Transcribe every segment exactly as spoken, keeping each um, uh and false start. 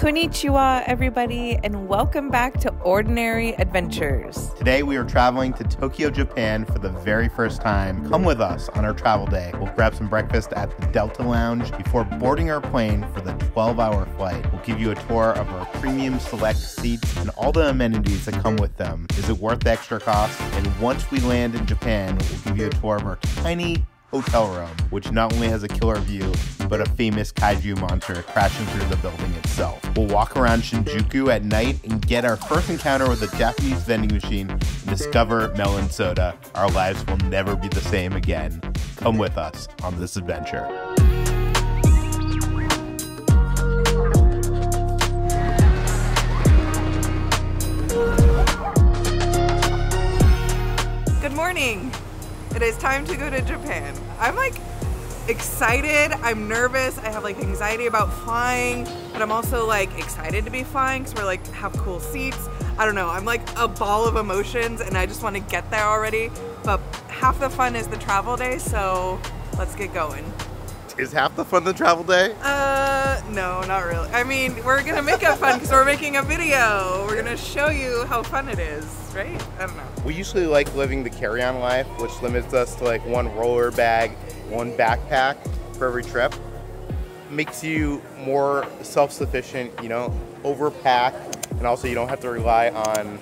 Konnichiwa, everybody, and welcome back to Ordinary Adventures. Today we are traveling to Tokyo, Japan for the very first time. Come with us on our travel day. We'll grab some breakfast at the Delta Lounge before boarding our plane for the twelve hour flight. We'll give you a tour of our Premium Select seats and all the amenities that come with them. Is it worth the extra cost? And once we land in Japan, we'll give you a tour of our tiny hotel room, which not only has a killer view, but a famous kaiju monster crashing through the building itself. We'll walk around Shinjuku at night and get our first encounter with a Japanese vending machine and discover melon soda. Our lives will never be the same again. Come with us on this adventure. Good morning. It is time to go to Japan. I'm like excited, I'm nervous, I have like anxiety about flying, but I'm also like excited to be flying because we're like have cool seats. I don't know, I'm like a ball of emotions and I just want to get there already, but half the fun is the travel day, so let's get going. Is half the fun the travel day? Uh, no, not really. I mean, we're gonna make it fun because we're making a video. We're gonna show you how fun it is, right? I don't know. We usually like living the carry-on life, which limits us to like one roller bag, one backpack for every trip. Makes you more self-sufficient, you know, overpack, and also you don't have to rely on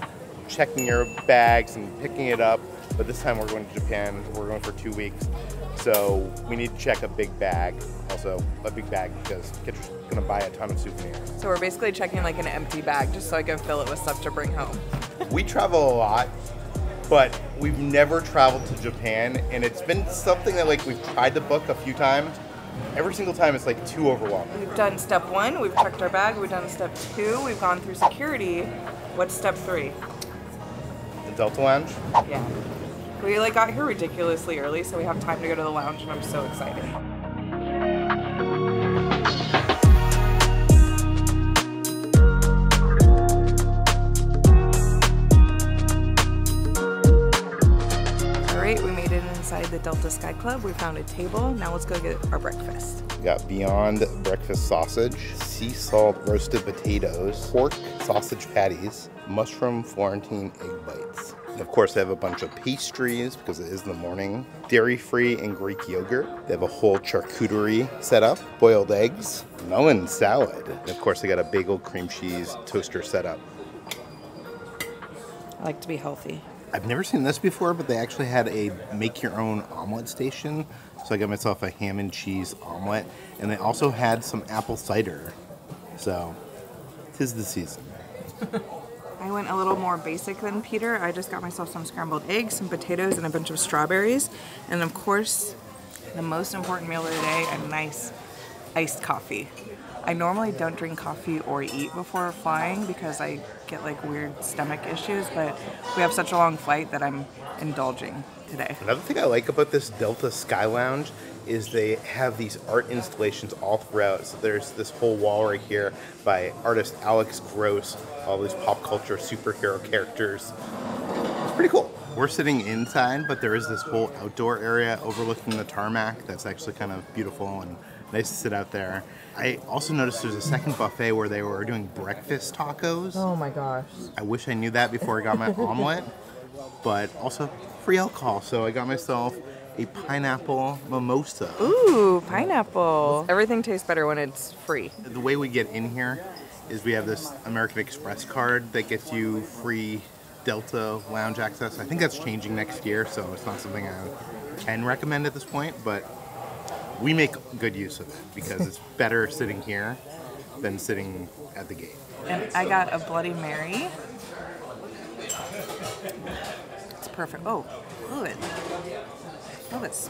checking your bags and picking it up. But this time we're going to Japan, we're going for two weeks. So we need to check a big bag, also a big bag because Kitra's gonna buy a ton of souvenirs. So we're basically checking like an empty bag just so I can fill it with stuff to bring home. We travel a lot, but we've never traveled to Japan, and it's been something that like we've tried to book a few times. Every single time it's like too overwhelming. We've done step one, we've checked our bag, we've done step two, we've gone through security. What's step three? The Delta Lounge? Yeah. We like got here ridiculously early, so we have time to go to the lounge, and I'm so excited. All right, we made it inside the Delta Sky Club. We found a table. Now let's go get our breakfast. We got Beyond Breakfast sausage, sea salt roasted potatoes, pork sausage patties, mushroom Florentine egg bites. And of course, they have a bunch of pastries because it is in the morning. Dairy-free and Greek yogurt. They have a whole charcuterie set up. Boiled eggs, melon salad. And of course, they got a bagel, cream cheese, toaster set up. I like to be healthy. I've never seen this before, but they actually had a make-your-own omelet station. So I got myself a ham and cheese omelet. And they also had some apple cider. So, 'tis the season. I went a little more basic than Peter. I just got myself some scrambled eggs, some potatoes, and a bunch of strawberries. And of course, the most important meal of the day, a nice iced coffee. I normally don't drink coffee or eat before flying because I get like weird stomach issues, but we have such a long flight that I'm indulging today. Another thing I like about this Delta Sky Lounge is they have these art installations all throughout. So there's this whole wall right here by artist Alex Gross, all these pop culture superhero characters. It's pretty cool. We're sitting inside, but there is this whole outdoor area overlooking the tarmac that's actually kind of beautiful and nice to sit out there. I also noticed there's a second buffet where they were doing breakfast tacos. Oh my gosh. I wish I knew that before I got my omelet, but also free alcohol. So I got myself a pineapple mimosa. Ooh, pineapple. Everything tastes better when it's free. The way we get in here is we have this American Express card that gets you free Delta Lounge access. I think that's changing next year, so it's not something I can recommend at this point, but we make good use of it because it's better sitting here than sitting at the gate. And I got a Bloody Mary. It's perfect. Oh, fluid. Oh, it's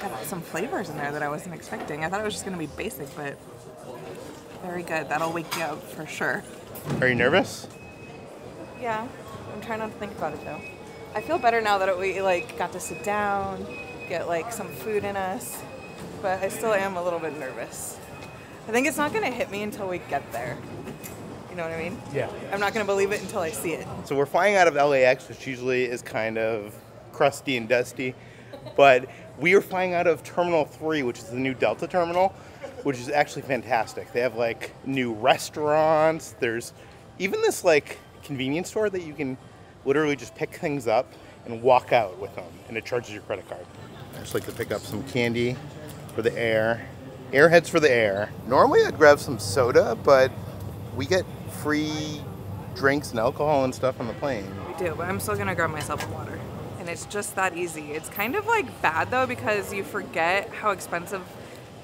got some flavors in there that I wasn't expecting. I thought it was just going to be basic, but very good. That'll wake you up for sure. Are you nervous? Yeah. I'm trying not to think about it, though. I feel better now that we like got to sit down, get like some food in us, but I still am a little bit nervous. I think it's not going to hit me until we get there. You know what I mean? Yeah. I'm not going to believe it until I see it. So we're flying out of L A X, which usually is kind of crusty and dusty. But we are flying out of Terminal three, which is the new Delta terminal. which is actually fantastic. They have like new restaurants. There's even this like convenience store that you can literally just pick things up and walk out with them, and it charges your credit card. I just like to pick up some candy for the air. Airheads for the air. Normally I'd grab some soda, but we get free drinks and alcohol and stuff on the plane. We do, but I'm still gonna grab myself a water. And it's just that easy. It's kind of like bad though, because you forget how expensive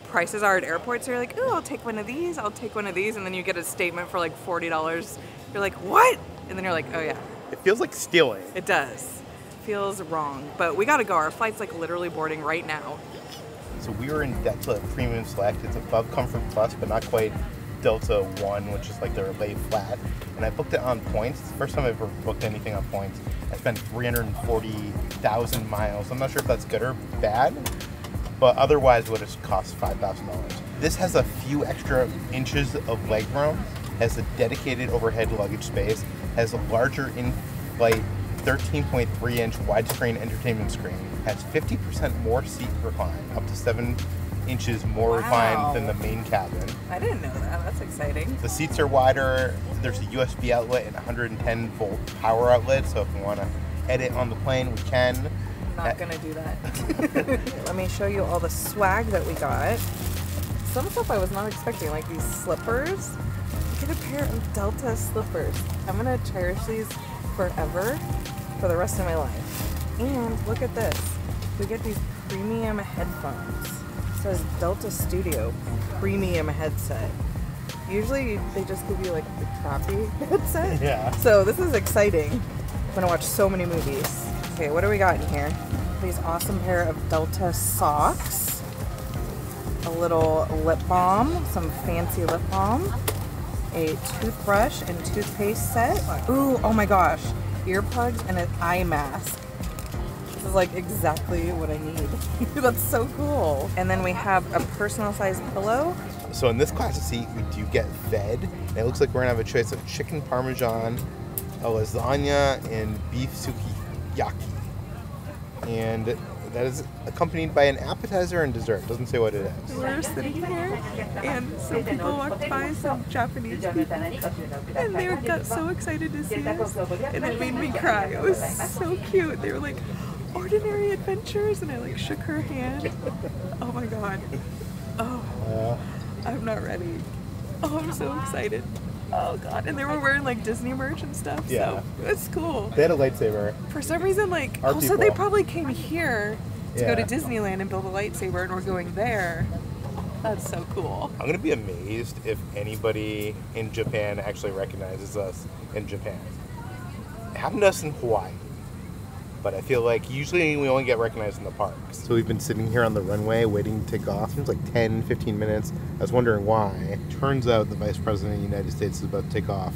prices are at airports. So you're like, ooh, I'll take one of these, I'll take one of these. And then you get a statement for like forty dollars. You're like, what? And then you're like, oh yeah. It feels like stealing. It does. It feels wrong, but we gotta go. Our flight's like literally boarding right now. So we were in Delta Premium Select. It's above Comfort Plus, but not quite Delta One, which is like their lay flat. And I booked it on points. It's the first time I've ever booked anything on points. I spent three hundred forty thousand miles. I'm not sure if that's good or bad, but otherwise it would have cost five thousand dollars. This has a few extra inches of leg room, has a dedicated overhead luggage space, has a larger in-flight thirteen point three inch widescreen entertainment screen, has fifty percent more seat recline, up to seven inches more wow. reclined than the main cabin. I didn't know that, that's exciting. The seats are wider, there's a U S B outlet and one hundred ten volt power outlet, so if we want to edit on the plane, we can. I'm not that gonna do that. Let me show you all the swag that we got. Some stuff I was not expecting, like these slippers. Get a pair of Delta slippers. I'm gonna cherish these forever for the rest of my life. And look at this. We get these premium headphones. It says Delta Studio Premium Headset. Usually they just give you like the crappy headset. Yeah. So this is exciting. I'm gonna watch so many movies. Okay, what do we got in here? These awesome pair of Delta socks. A little lip balm, some fancy lip balm. A toothbrush and toothpaste set. Ooh, oh my gosh. Earplugs and an eye mask. This is like exactly what I need. That's so cool. And then we have a personal sized pillow. So in this class of seat, we do get fed. And it looks like we're gonna have a choice of chicken parmesan, a lasagna, and beef sukiyaki. And that is accompanied by an appetizer and dessert. Doesn't say what it is. We're sitting here, and some people walked by, some Japanese people, and they got so excited to see us, and it made me cry. It was so cute. They were like, Ordinary Adventures, and I like shook her hand. Oh my god. Oh, I'm not ready. Oh, I'm so excited. Oh god, and they were wearing like Disney merch and stuff, yeah. So it's cool. They had a lightsaber. For some reason, like, Our also people. They probably came here to yeah. go to Disneyland and build a lightsaber, and we're going there. That's so cool. I'm gonna be amazed if anybody in Japan actually recognizes us in Japan. It happened to us in Hawaii, but I feel like usually we only get recognized in the parks. So we've been sitting here on the runway waiting to take off. It was like ten, fifteen minutes. I was wondering why. Turns out the Vice President of the United States is about to take off,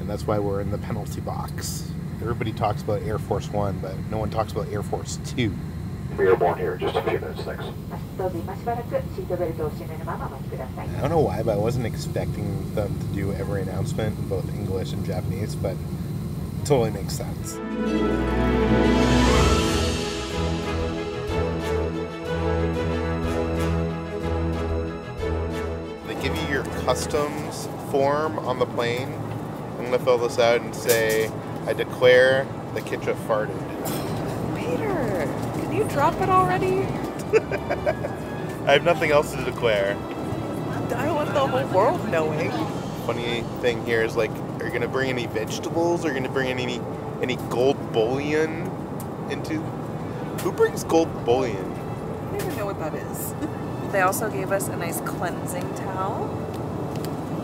and that's why we're in the penalty box. Everybody talks about Air Force One, but no one talks about Air Force Two. We are born here, just a few minutes, thanks. I don't know why, but I wasn't expecting them to do every announcement in both English and Japanese, but it totally makes sense. Give you your customs form on the plane. I'm gonna fill this out and say, I declare the Kitra farted. Peter, can you drop it already? I have nothing else to declare. I don't want the whole world knowing. Funny thing here is like, are you gonna bring any vegetables? Are you gonna bring any any gold bullion into? Who brings gold bullion? I don't even know what that is. They also gave us a nice cleansing towel.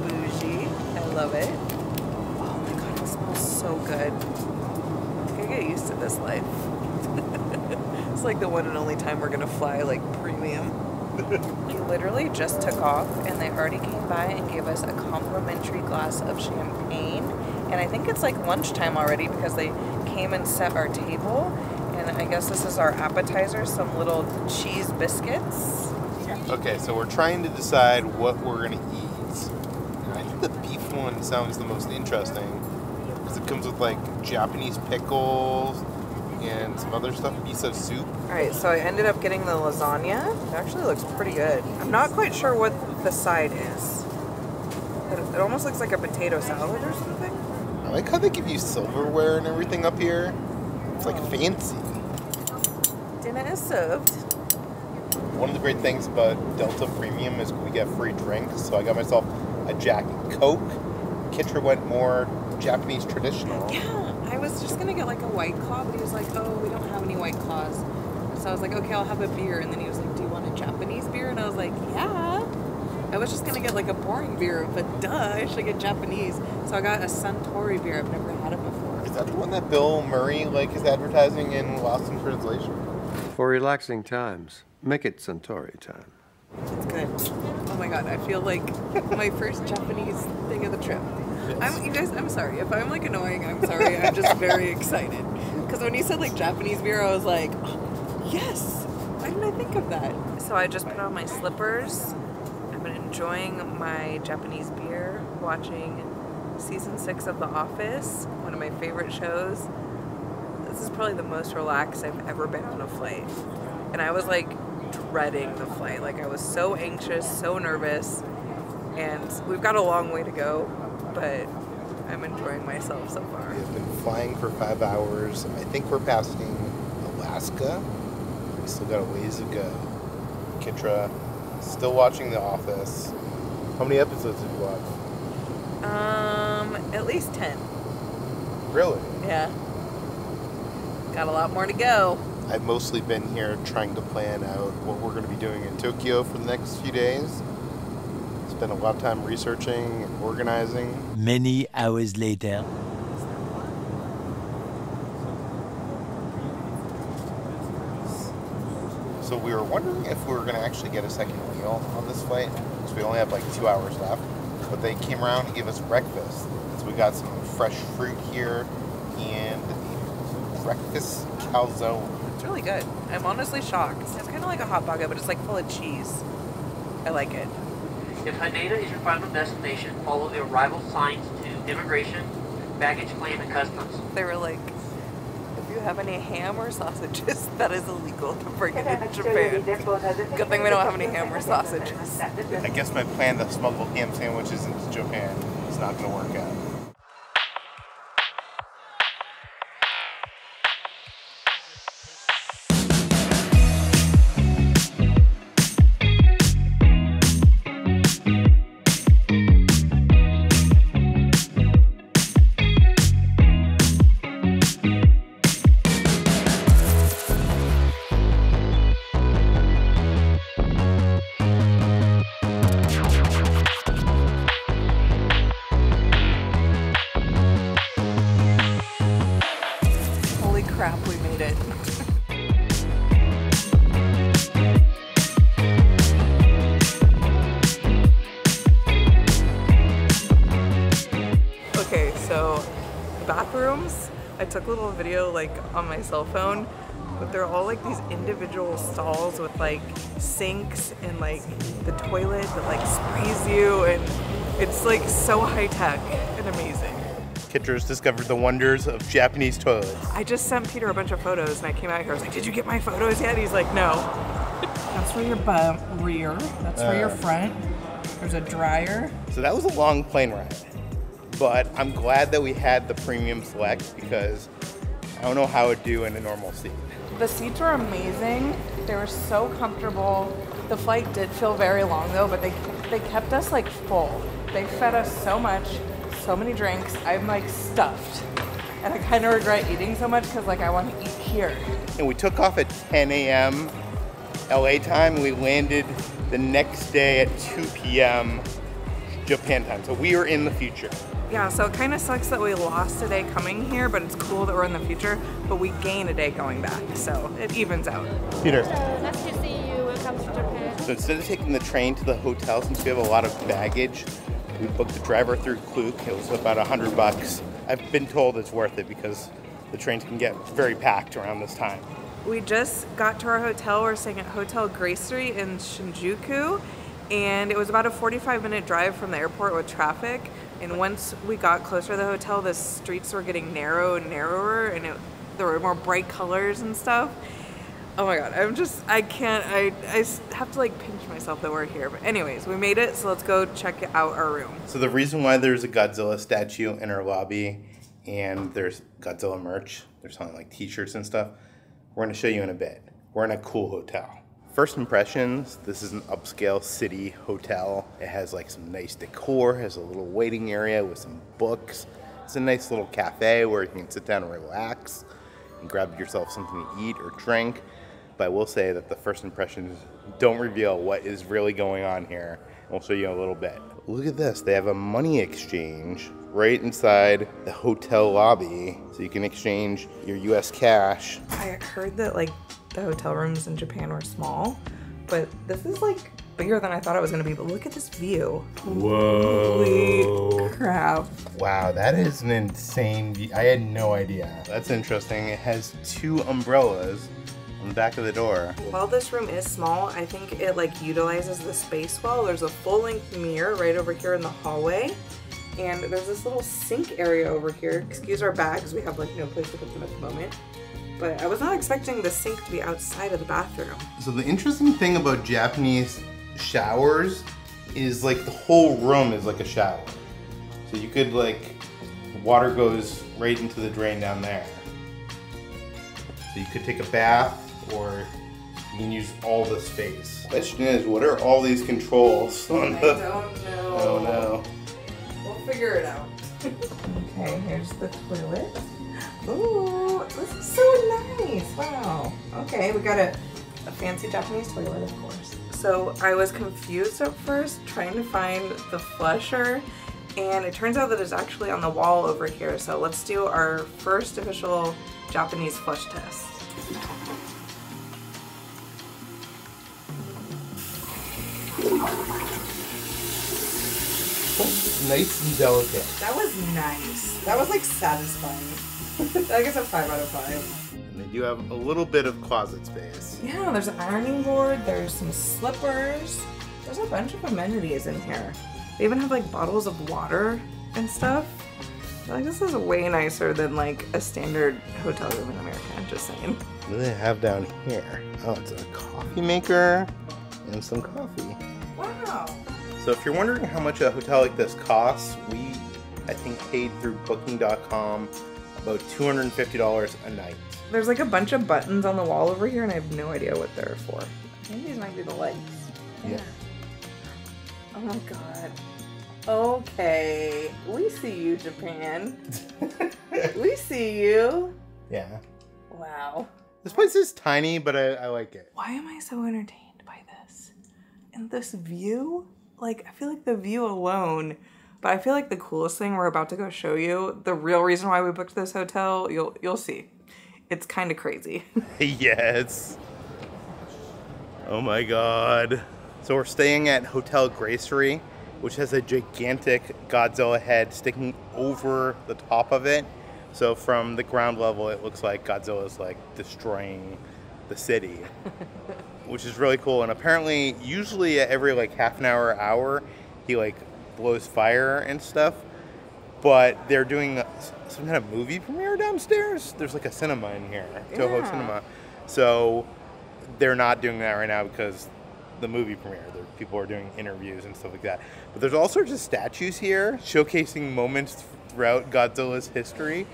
Bougie. I love it. Oh my god, it smells so good. I'm gonna get used to this life. It's like the one and only time we're gonna fly like premium. We literally just took off and they already came by and gave us a complimentary glass of champagne. And I think it's like lunchtime already because they came and set our table. And I guess this is our appetizer, some little cheese biscuits. Okay, so we're trying to decide what we're going to eat. And I think the beef one sounds the most interesting because it comes with like Japanese pickles and some other stuff, miso soup. Alright, so I ended up getting the lasagna. It actually looks pretty good. I'm not quite sure what the side is. It, it almost looks like a potato salad or something. I like how they give you silverware and everything up here. It's like fancy. Dinner is served. One of the great things about Delta Premium is we get free drinks. So I got myself a Jack and Coke. Kitra went more Japanese traditional. Yeah, I was just gonna get like a White Claw, but he was like, "Oh, we don't have any White Claws." So I was like, "Okay, I'll have a beer." And then he was like, "Do you want a Japanese beer?" And I was like, "Yeah." I was just gonna get like a boring beer, but duh, I should get Japanese. So I got a Suntory beer. I've never had it before. Is that the one that Bill Murray like is advertising in Lost in Translation? For relaxing times, make it Suntory time. It's good. Oh my god, I feel like my first Japanese thing of the trip. Yes. I'm, you guys, I'm sorry. If I'm like annoying, I'm sorry. I'm just very excited. Because when you said like Japanese beer, I was like, oh, yes. Why didn't I think of that? So I just put on my slippers. I've been enjoying my Japanese beer, watching season six of The Office, one of my favorite shows. This is probably the most relaxed I've ever been on a flight. And I was like dreading the flight. Like I was so anxious, so nervous. And we've got a long way to go, but I'm enjoying myself so far. We've been flying for five hours. I think we're passing Alaska. We still got a ways to go. Kitra, still watching The Office. How many episodes did you watch? Um, at least ten. Really? Yeah. Got a lot more to go. I've mostly been here trying to plan out what we're going to be doing in Tokyo for the next few days. Spent a lot of time researching and organizing. Many hours later. So we were wondering if we were going to actually get a second meal on this flight, because we only have like two hours left. But they came around and gave us breakfast. So we got some fresh fruit here and a breakfast calzone. It's really good. I'm honestly shocked. It's kind of like a hot baguette, but it's like full of cheese. I like it. If Haneda is your final destination, follow the arrival signs to immigration, baggage claim, and customs. They were like, if you have any ham or sausages, that is illegal to bring it in Japan. Good thing we don't have any ham or sausages. I guess my plan to smuggle ham sandwiches into Japan is not going to work out. I took a little video like on my cell phone, but they're all like these individual stalls with like sinks and like the toilet that like sprays you, and it's like so high tech and amazing. Kitra's discovered the wonders of Japanese toilets. I just sent Peter a bunch of photos and I came out here, I was like, did you get my photos yet? He's like, no. That's for your butt, rear, that's uh, for your front, there's a dryer. So that was a long plane ride. But I'm glad that we had the Premium Select because I don't know how it would do in a normal seat. The seats were amazing. They were so comfortable. The flight did feel very long though, but they they kept us like full. They fed us so much, so many drinks. I'm like stuffed. And I kind of regret eating so much because like I want to eat here. And we took off at ten A M L A time and we landed the next day at two P M Japan time. So we are in the future. Yeah, so it kind of sucks that we lost a day coming here, but it's cool that we're in the future, but we gain a day going back, so it evens out. Peter. Hello, nice to see you. Welcome to Japan. So instead of taking the train to the hotel, since we have a lot of baggage, we booked the driver through Klook. It was about a hundred bucks. I've been told it's worth it because the trains can get very packed around this time. We just got to our hotel. We're staying at Hotel Gracery in Shinjuku, and it was about a forty-five minute drive from the airport with traffic. And once we got closer to the hotel, the streets were getting narrow and narrower, and it, there were more bright colors and stuff. Oh my god, I'm just, I can't, I, I have to like pinch myself that we're here. But anyways, we made it, so let's go check out our room. So the reason why there's a Godzilla statue in our lobby and there's Godzilla merch, they're selling like t-shirts and stuff, we're gonna show you in a bit. We're in a cool hotel. First impressions, this is an upscale city hotel. It has like some nice decor, has a little waiting area with some books. It's a nice little cafe where you can sit down and relax and grab yourself something to eat or drink. But I will say that the first impressions don't reveal what is really going on here. We'll show you in a little bit. Look at this, they have a money exchange right inside the hotel lobby. So you can exchange your U S cash. I heard that like the hotel rooms in Japan were small, but this is like bigger than I thought it was gonna be, but look at this view. Whoa. Holy crap. Wow, that is an insane view. I had no idea. That's interesting. It has two umbrellas on the back of the door. While this room is small, I think it like utilizes the space well. There's a full-length mirror right over here in the hallway, and there's this little sink area over here. Excuse our bags, we have like no place to put them at the moment. But I was not expecting the sink to be outside of the bathroom. So the interesting thing about Japanese showers is like the whole room is like a shower. So you could like, water goes right into the drain down there. So you could take a bath or you can use all the space. Question is, what are all these controls on the... I don't know. Oh no. We'll figure it out. Okay, here's the toilet. Ooh, this is so nice, wow. Okay, we got a, a fancy Japanese toilet, of course. So I was confused at first, trying to find the flusher, and it turns out that it's actually on the wall over here. So let's do our first official Japanese flush test. Nice and delicate. That was nice. That was like satisfying. I guess a five out of five. And they do have a little bit of closet space. Yeah, there's an ironing board, there's some slippers. There's a bunch of amenities in here. They even have like bottles of water and stuff. Like, this is way nicer than like a standard hotel room in America, I'm just saying. What do they have down here? Oh, it's a coffee maker and some coffee. Wow. So if you're wondering how much a hotel like this costs, we, I think, paid through booking dot com. About two hundred fifty dollars a night. There's like a bunch of buttons on the wall over here and I have no idea what they're for. I think these might be the lights. Yeah. Yeah. Oh my god. Okay. We see you, Japan. We see you. Yeah. Wow. This place is tiny, but I, I like it. Why am I so entertained by this? And this view? Like, I feel like the view alone. But I feel like the coolest thing we're about to go show you, the real reason why we booked this hotel, you'll you'll see. It's kind of crazy. Yes. Oh my god. So we're staying at Hotel Gracery, which has a gigantic Godzilla head sticking over the top of it. So from the ground level, it looks like Godzilla's like destroying the city, which is really cool. And apparently, usually at every like half an hour, hour, he like blows fire and stuff, but they're doing some kind of movie premiere downstairs. There's like a cinema in here, yeah. Toho Cinema. So they're not doing that right now because the movie premiere, people are doing interviews and stuff like that. But there's all sorts of statues here showcasing moments throughout Godzilla's history.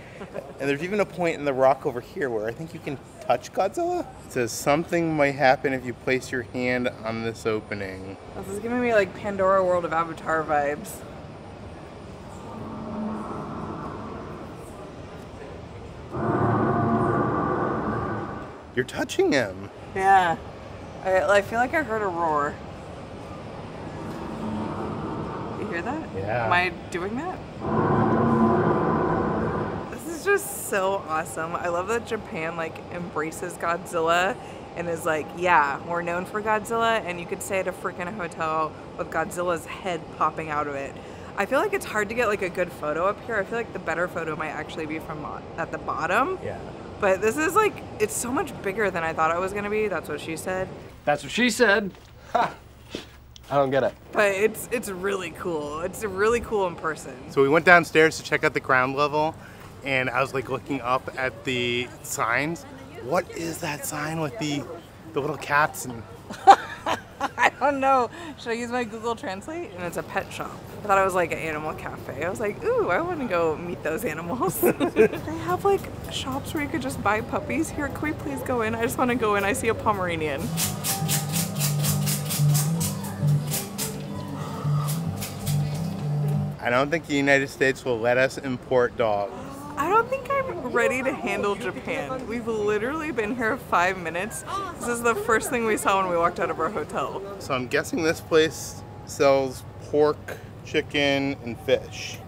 And there's even a point in the rock over here where I think you can touch Godzilla. It says something might happen if you place your hand on this opening. This is giving me like Pandora World of Avatar vibes. You're touching him. Yeah. I, I feel like I heard a roar. You hear that? Yeah. Am I doing that? Just so awesome. I love that Japan like embraces Godzilla and is like, yeah, we're known for Godzilla, and you could stay at a freaking hotel with Godzilla's head popping out of it. I feel like it's hard to get like a good photo up here. I feel like the better photo might actually be from at the bottom. Yeah. But this is like, it's so much bigger than I thought it was gonna be. That's what she said. That's what she said. Ha. I don't get it. But it's it's really cool. It's really cool in person. So we went downstairs to check out the ground level. And I was like looking up at the signs, What is that sign with the the little cats and? I don't know. Should I use my Google Translate? And it's a pet shop. I thought it was like an animal cafe. I was like, ooh, I want to go meet those animals. They have like shops where you could just buy puppies. Here, can we please go in? I just want to go in. I see a Pomeranian. I don't think the United States will let us import dogs. I don't think I'm ready to handle Japan. We've literally been here five minutes. This is the first thing we saw when we walked out of our hotel. So I'm guessing this place sells pork, chicken, and fish.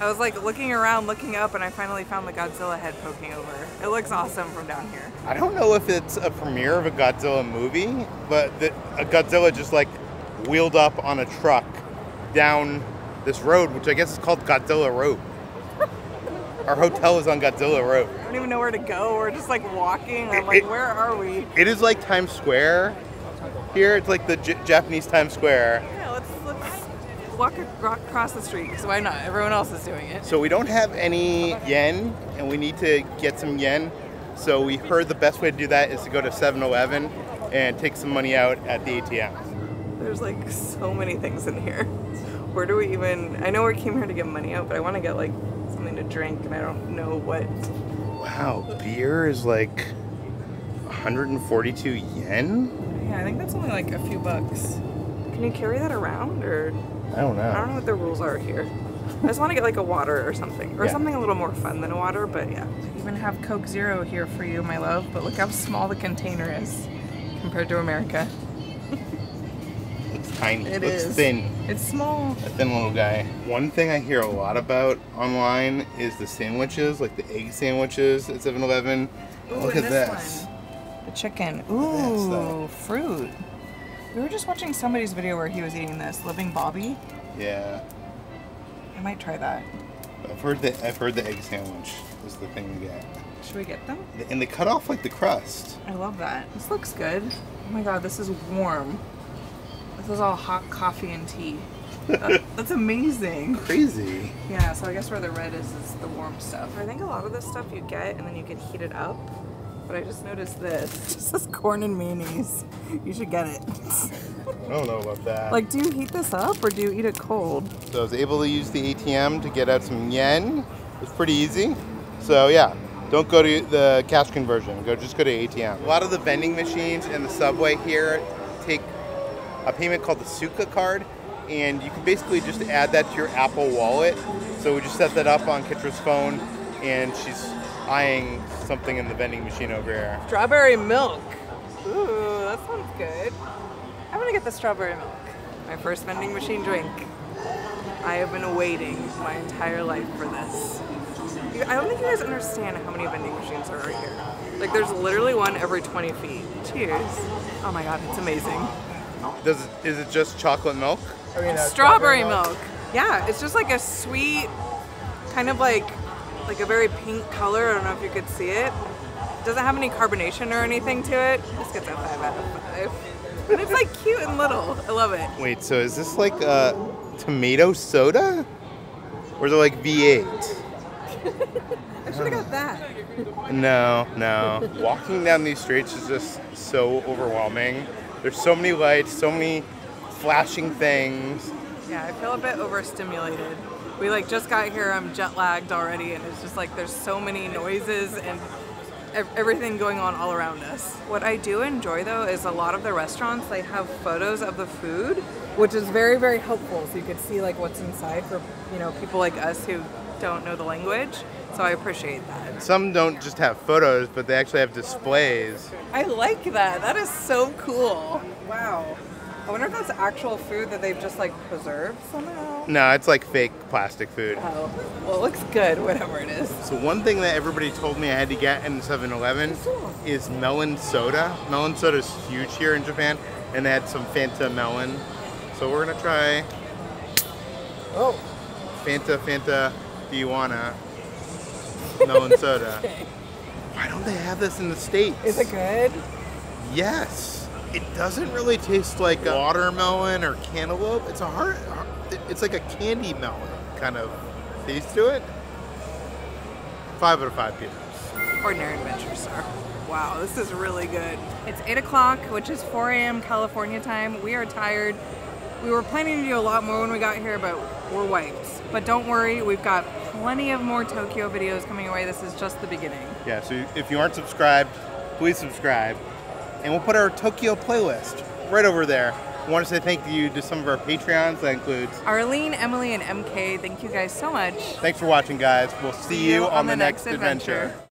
I was like looking around, looking up, and I finally found the Godzilla head poking over. It looks awesome from down here. I don't know if it's a premiere of a Godzilla movie, but the, a Godzilla just like wheeled up on a truck down this road, which I guess is called Godzilla Road. Our hotel is on Godzilla Road. I don't even know where to go. We're just like walking. I'm like, it, where are we? It is like Times Square here. It's like the J Japanese Times Square. Yeah, let's, let's walk across the street because why not? Everyone else is doing it. So we don't have any yen and we need to get some yen. So we heard the best way to do that is to go to seven eleven and take some money out at the A T M. There's like so many things in here. Where do we even, I know we came here to get money out, but I want to get like something to drink and I don't know what. Wow, beer is like one hundred forty-two yen? Yeah, I think that's only like a few bucks. Can you carry that around or? I don't know. I don't know what the rules are here. I just want to get like a water or something, or yeah. something a little more fun than a water, but yeah. I even have Coke Zero here for you, my love, but look how small the container is compared to America. It's tiny. It looks is. thin. It's small. A thin little guy. One thing I hear a lot about online is the sandwiches, like the egg sandwiches at seven eleven. Look at this. One. The chicken. Ooh, fruit. We were just watching somebody's video where he was eating this. Living Bobby. Yeah. I might try that. I've heard that. I've heard the egg sandwich is the thing to get. Should we get them? And they cut off like the crust. I love that. This looks good. Oh my god, this is warm. This is all hot coffee and tea. That, that's amazing. Crazy. Yeah, so I guess where the red is is the warm stuff. I think a lot of this stuff you get and then you can heat it up. But I just noticed this. This is corn and mayonnaise. You should get it. I don't know about that. Like, do you heat this up or do you eat it cold? So I was able to use the A T M to get out some yen. It was pretty easy. So yeah, don't go to the cash conversion. Go just go to A T M. A lot of the vending machines and the subway here take a payment called the Suica card, and you can basically just add that to your Apple wallet. So we just set that up on Kitra's phone, and she's eyeing something in the vending machine over here. Strawberry milk. Ooh, that sounds good. I'm gonna get the strawberry milk. My first vending machine drink. I have been waiting my entire life for this. I don't think you guys understand how many vending machines are right here. Like there's literally one every twenty feet. Cheers. Oh my God, it's amazing. Does it, is it just chocolate milk? I mean, uh, strawberry, strawberry milk. milk. Yeah, it's just like a sweet, kind of like, like a very pink color. I don't know if you could see it. It doesn't have any carbonation or anything to it. This gets a five out of five. And it's like cute and little. I love it. Wait, so is this like a tomato soda? Or is it like V eight? I should have got that. No, no. Walking down these streets is just so overwhelming. There's so many lights, so many flashing things. Yeah, I feel a bit overstimulated. We like just got here, I'm jet lagged already, and it's just like there's so many noises and everything going on all around us. What I do enjoy though is a lot of the restaurants, they have photos of the food, which is very, very helpful. So you could see like what's inside for, you know, people like us who don't know the language. So I appreciate that. Some don't just have photos, but they actually have displays. I like that. That is so cool. Wow. I wonder if that's actual food that they've just like preserved somehow. No, it's like fake plastic food. Oh, well, it looks good, whatever it is. So one thing that everybody told me I had to get in seven eleven is melon soda. Melon soda is huge here in Japan, and they had some Fanta melon. So we're gonna try. Oh, Fanta, Fanta, do you wanna? Melon soda. Okay. Why don't they have this in the States? Is it good? Yes. It doesn't really taste like a watermelon or cantaloupe. It's a hard, it's like a candy melon kind of taste to it. Five out of five, Peter. Ordinary Adventures, sir. Wow, this is really good. It's eight o'clock, which is four A M California time. We are tired. We were planning to do a lot more when we got here, but we're wiped. But don't worry, we've got plenty of more Tokyo videos coming away. This is just the beginning. Yeah, so if you aren't subscribed, please subscribe. And we'll put our Tokyo playlist right over there. I want to say thank you to some of our Patreons. That includes Arlene, Emily, and M K. Thank you guys so much. Thanks for watching, guys. We'll see, see you on, on the, the next, next adventure. adventure.